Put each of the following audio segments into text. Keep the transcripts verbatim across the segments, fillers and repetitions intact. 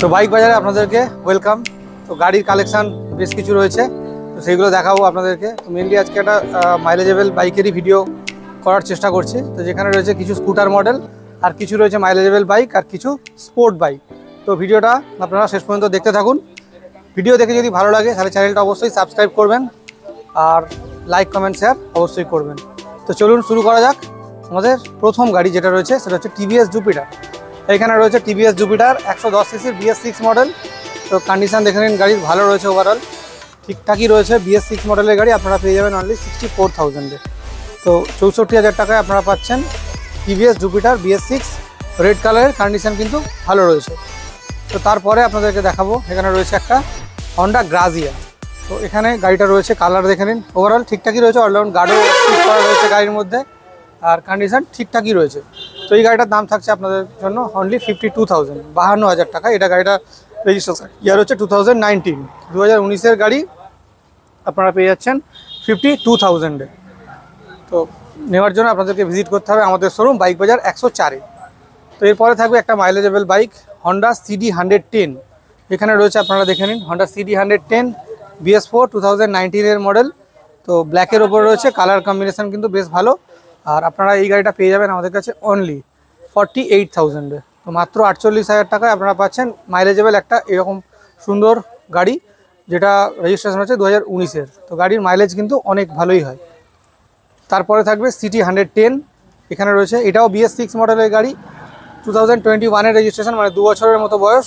तो बाइक बाजारे আপনাদেরকে ওয়েলকাম। তো গাড়ির কালেকশন বেশ কিছু রয়েছে, তো সেগুলো দেখাবো আপনাদেরকে। তো মেইনলি আজকে একটা মাইলেজেবল বাইকেরই ভিডিও করার চেষ্টা করছি। তো যেখানে রয়েছে কিছু স্কুটার মডেল, আর কিছু রয়েছে মাইলেজেবল বাইক, আর কিছু স্পোর্ট বাইক। তো ভিডিওটা আপনারা শেষ পর্যন্ত দেখতে থাকুন। ভিডিও দেখে যদি ভালো লাগে তাহলে চ্যানেলটা অবশ্যই সাবস্ক্রাইব করবেন, আর লাইক কমেন্ট শেয়ার অবশ্যই করবেন। তো চলুন শুরু করা যাক। আমাদের প্রথম গাড়ি যেটা রয়েছে সেটা হচ্ছে টিভিএস জুপিটার। এখানে রয়েছে টিভিএস জুপিটার একশো দশ সিসির বিএস সিক্স মডেল। তো কন্ডিশান দেখে নিন, গাড়ির ভালো রয়েছে, ওভারঅল ঠিকঠাকই রয়েছে। বিএস সিক্স মডেলের গাড়ি আপনারা পেয়ে যাবেন অনলি সিক্সটি ফোর থাউজেন্ডে। তো চৌষট্টি হাজার টাকায় আপনারা পাচ্ছেন TVS Jupiter BS six red কালারের। কন্ডিশান কিন্তু ভালো রয়েছে। তো তারপরে আপনাদেরকে দেখাবো, এখানে রয়েছে একটা হন্ডা গ্রাজিয়া। তো এখানে গাড়িটা রয়েছে, কালার দেখে নিন, ওভারঅল ঠিকঠাকই রয়েছে। অলরাউন্ড গার্ডও ঠিক করা রয়েছে গাড়ির মধ্যে, আর কন্ডিশান ঠিকঠাকই রয়েছে। তো এই গাড়িটার দাম থাকছে আপনাদের জন্য অনলি ফিফটি টু থাউজেন্ড বাহান্ন হাজার টাকা। এটা গাড়িটা রেজিস্ট্রেশন ইয়ার হচ্ছে টু থাউজেন্ড নাইনটিন দু হাজার উনিশের গাড়ি আপনারা পেয়ে যাচ্ছেন ফিফটি টু থাউজেন্ডে। তো নেওয়ার জন্য আপনাদেরকে ভিজিট করতে হবে আমাদের শোরুম বাইক বাজার একশো চারে। তো এরপরে থাকবে একটা মাইলেজেবল bike Honda CD hundred ten. এখানে রয়েছে, আপনারা দেখে নিন, Honda CD hundred ten BS four two thousand নাইনটিনের মডেল। তো ব্ল্যাকের ওপর রয়েছে, কালার কম্বিনেশান কিন্তু বেশ ভালো। আর আপনারা এই গাড়িটা পেয়ে যাবেন আমাদের কাছে অনলি ফর্টি এইট থাউজেন্ডে। তো মাত্র আটচল্লিশ হাজার টাকায় আপনারা পাচ্ছেন মাইলেজেবল একটা এরকম সুন্দর গাড়ি, যেটা রেজিস্ট্রেশন হচ্ছে দু হাজার উনিশের। তো গাড়ির মাইলেজ কিন্তু অনেক ভালোই হয়। তারপরে থাকবে সিটি হান্ড্রেড টেন। এখানে রয়েছে, এটাও বিএস সিক্স মডেলের গাড়ি, টু থাউজেন্ড টোয়েন্টি ওয়ানের রেজিস্ট্রেশন, মানে দু বছরের মতো বয়স।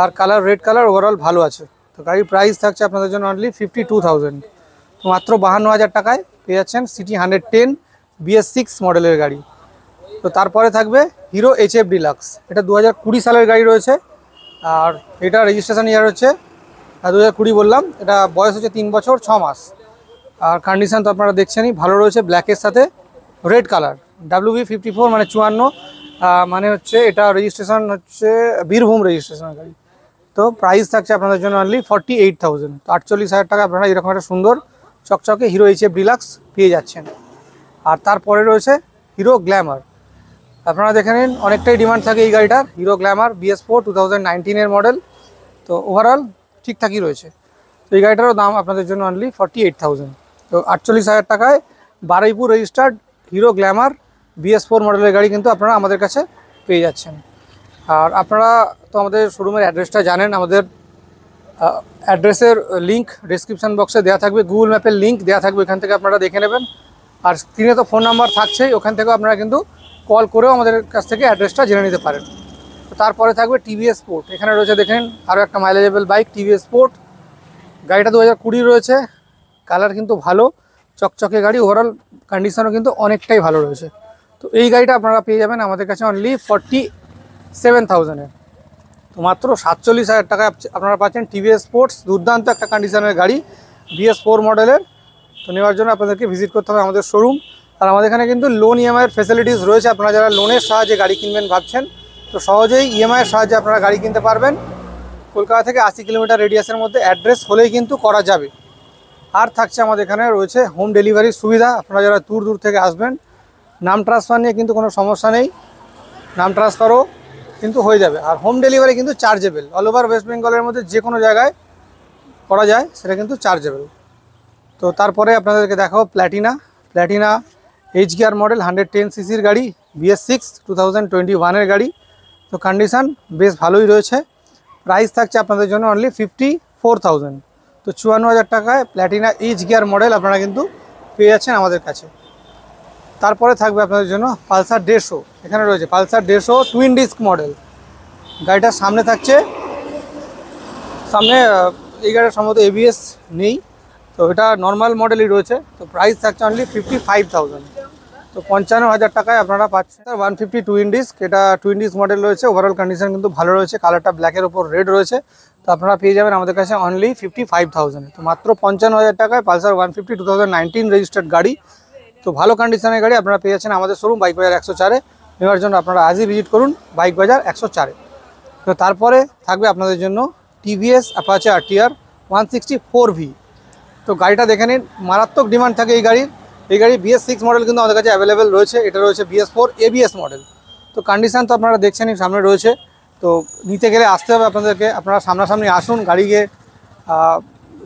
আর কালার রেড কালার, ওভারঅল ভালো আছে। তো গাড়ির প্রাইস থাকছে আপনাদের জন্য অনলি ফিফটি টু থাউজেন্ড। তো মাত্র বাহান্ন হাজার টাকায় পেয়ে যাচ্ছেন CT hundred ten BS six মডেলের গাড়ি। তো তারপরে থাকবে হিরো এইচ এফ ডিলাক্স। এটা দু হাজার কুড়ি সালের গাড়ি রয়েছে, আর এটা রেজিস্ট্রেশন ইয়ার হচ্ছে দু হাজার কুড়ি বললাম। এটা বয়স হচ্ছে তিন বছর ছ মাস। আর কন্ডিশান তো আপনারা দেখছেনই, ভালো রয়েছে। ব্ল্যাকের সাথে red colour, W B fifty four মানে চুয়ান্ন, মানে হচ্ছে এটা রেজিস্ট্রেশন হচ্ছে বীরভূম রেজিস্ট্রেশনের গাড়ি। তো প্রাইস থাকছে আপনাদের জন্য অনলি ফর্টি এইট থাউজেন্ড। তো আটচল্লিশ হাজার টাকা আপনারা এরকম একটা সুন্দর চকচকে হিরো এইচ এফ ডিলাক্স পেয়ে যাচ্ছেন। আর তারপরে রয়েছে হিরো গ্ল্যামার। আপনারা দেখে নিন, অনেকটাই ডিমান্ড থাকে এই গাড়িটার। Hero Glamour BS four two thousand নাইনটিনের মডেল। তো ওভারঅল ঠিকঠাকই রয়েছে। তো এই গাড়িটারও দাম আপনাদের জন্য অনলি ফর্টি এইট থাউজেন্ড। তো আটচল্লিশ হাজার টাকায় Baruipur registered Hero Glamour BS four মডেলের গাড়ি কিন্তু আপনারা আমাদের কাছে পেয়ে যাচ্ছেন। আর আপনারা তো আমাদের শোরুমের অ্যাড্রেসটা জানেন। আমাদের অ্যাড্রেসের লিঙ্ক ডিসক্রিপশান বক্সে দেওয়া থাকবে, গুগল ম্যাপের লিঙ্ক দেওয়া থাকবে, ওখান থেকে আপনারা দেখে নেবেন। আর স্ক্রিনে তো ফোন নাম্বার থাকছেই, ওখান থেকেও আপনারা কিন্তু কল করেও আমাদের কাছ থেকে অ্যাড্রেসটা জেনে নিতে পারেন। তো তারপরে থাকবে টিভিএস স্পোর্ট। এখানে রয়েছে, দেখেন, আরও একটা মাইলেজেবল বাইক টিভিএস স্পোর্ট। গাড়িটা দু হাজার কুড়ি রয়েছে, কালার কিন্তু ভালো, চকচকে গাড়ি, ওভারঅল কন্ডিশনও কিন্তু অনেকটাই ভালো রয়েছে। তো এই গাড়িটা আপনারা পেয়ে যাবেন আমাদের কাছে অনলি ফর্টি সেভেন থাউজেন্ডে। তো মাত্র সাতচল্লিশ হাজার টাকা আপনারা পাচ্ছেন টিভিএস স্পোর্টস, দুর্দান্ত একটা কন্ডিশনের গাড়ি বিএস ফোর মডেলের। তো নেওয়ার জন্য আপনাদেরকে ভিজিট করতে হবে আমাদের শোরুম। আর আমাদের এখানে কিন্তু লোন ইএমআইয়ের ফেসিলিটিস রয়েছে। আপনারা যারা লোনের সাহায্যে গাড়ি কিনবেন ভাবছেন, তো সহজেই ইএমআইয়ের সাহায্যে আপনারা গাড়ি কিনতে পারবেন। কলকাতা থেকে আশি কিলোমিটার রেডিয়াসের মধ্যে অ্যাড্রেস হলেই কিন্তু করা যাবে। আর থাকছে আমাদের এখানে রয়েছে হোম ডেলিভারির সুবিধা। আপনারা যারা দূর দূর থেকে আসবেন, নাম ট্রান্সফার নিয়ে কিন্তু কোনো সমস্যা নেই, নাম ট্রান্সফারও কিন্তু হয়ে যাবে। আর হোম ডেলিভারি কিন্তু চার্জেবল, অল ওভার ওয়েস্ট বেঙ্গলের মধ্যে যে কোনো জায়গায় করা যায়, সেটা কিন্তু চার্জেবল। তো তারপরে আপনাদেরকে দেখাবো Platina Platina H gear model, hundred ten সিসির গাড়ি, BS six two thousand twenty ওয়ানের গাড়ি। তো কন্ডিশান বেশ ভালোই রয়েছে। প্রাইস থাকছে আপনাদের জন্য অনলি ফিফটি ফোর থাউজেন্ড। তো চুয়ান্ন হাজার টাকায় প্ল্যাটিনা এইচ গিয়ার মডেল আপনারা কিন্তু পেয়ে যাচ্ছেন আমাদের কাছে। তারপরে থাকবে আপনাদের জন্য পালসার দেড়শো। এখানে রয়েছে পালসার দেড়শো টুইন ডিস্ক মডেল। গাড়িটার সামনে থাকছে, সামনে এই গাড়িটার সম্ভবত এবিএস নেই, তো এটা নর্মাল মডেলই রয়েছে। তো প্রাইস থাকছে অনলি ফিফটি ফাইভ থাউজেন্ড। তো পঞ্চান্ন হাজার টাকায় আপনারা পাচ্ছেন ওয়ান ফিফটি টুইন ডিস্ক। এটা টুইন ডিস্ক মডেল রয়েছে, ওভারঅল কন্ডিশন কিন্তু ভালো রয়েছে, কালারটা ব্ল্যাকের ওপর রেড রয়েছে। তো আপনারা পেয়ে যাবেন আমাদের কাছে অনলি ফিফটি ফাইভ থাউজেন্ড। তো মাত্র পঞ্চান্ন হাজার টাকায় Pulsar one fifty two thousand nineteen registered গাড়ি। তো ভালো কন্ডিশনের গাড়ি আপনারা পেয়ে যাচ্ছেন আমাদের শোরুম বাইক বাজার একশো চারে। নেওয়ার জন্য আপনারা আজই ভিজিট করুন বাইক বাজার একশো চারে। তো তারপরে থাকবে আপনাদের জন্য TVS Apache RTR one sixty four V. তো গাড়িটা দেখে নিন, মারাত্মক ডিমান্ড থাকে এই গাড়ির। এই গাড়ি বিএস সিক্স মডেল কিন্তু আমাদের কাছে অ্যাভেলেবেল রয়েছে। এটা রয়েছে বিএস ফোর এবিএস মডেল। তো কন্ডিশান তো আপনারা দেখছেনই, সামনে রয়েছে तो नीते गेले आसते होबे आपनादेरके, आपनारा सामनासामनि आसुन, गाड़ीके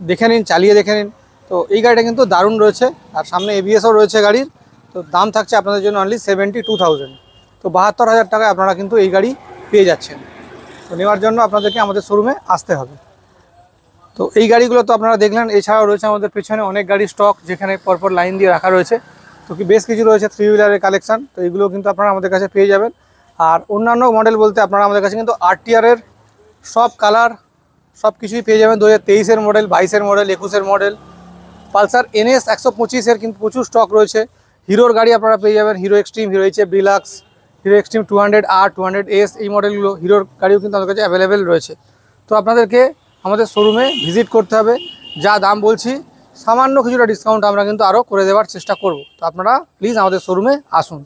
देखे नीन, चालिये देखे नीन। तो ये गाड़ीटा किन्तु दारुण रयेछे आर सामने एबिएसओ रयेछे गाड़ीर। तो दाम थाकछे आपनादेर जोन्नो अनलि सेवेंटी टू थाउजेंड। तो बाहात्तर हज़ार टाकाय आपनारा किन्तु ये गाड़ी पेये जाच्छेन। तो नेवार जोन्नो आपनादेरके आमादेर शोरूमे आसते होबे। तो ये गाड़ीगुलो तो आपनारा देखलेन, एछाड़ाओ रयेछे आमादेर पेछने अनेक गाड़ी स्टक जेखाने परपर लाइन दिये राखा रयेछे। तो कि बेश किछु रयेछे थ्री हुइलारेर कालेक्शन, तो एगुलो किन्तु आपनारा आमादेर काछे पेये जाबेन। আর অন্যান্য মডেল বলতে আপনারা আমাদের কাছে কিন্তু আরটিআর এর সব কালার সব কিছুই পেয়ে যাবেন। দুই হাজার তেইশ এর মডেল, বাইশ এর মডেল, একুশ এর মডেল, পালসার এনএস একশো পঁচিশ এর কিন্তু প্রচুর স্টক রয়েছে। হিরোর গাড়ি আপনারা পেয়ে যাবেন, Hero Xtreme, Hero HF Deluxe, Hero Xtreme two hundred R, two hundred S, এই মডেলগুলো হিরোর গাড়িও কিন্তু আমাদের কাছে অ্যাভেলেবেল রয়েছে। তো আপনাদেরকে আমাদের শোরুমে ভিজিট করতে হবে। যা দাম বলছি সামান্য কিছুটা ডিসকাউন্ট আমরা কিন্তু আরও করে দেওয়ার চেষ্টা করব। তো আপনারা প্লিজ আমাদের শোরুমে আসুন।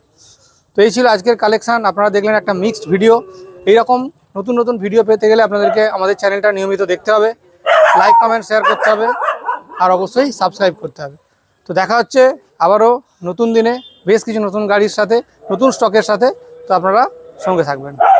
तो ये आजकल कलेक्शन अपनारा देखें एक मिक्सड भिडियो। यकम नतून नतून भिडियो पे गले चैनल नियमित देखते हैं, लाइक कमेंट शेयर करते हैं और अवश्य सबसक्राइब करते हैं। तो देखा हे आबारो नतून दिन बेस किछु नतून गाड़ीर साथे नतून स्टकेर साथे। तो अपनारा संगे थाकबेन।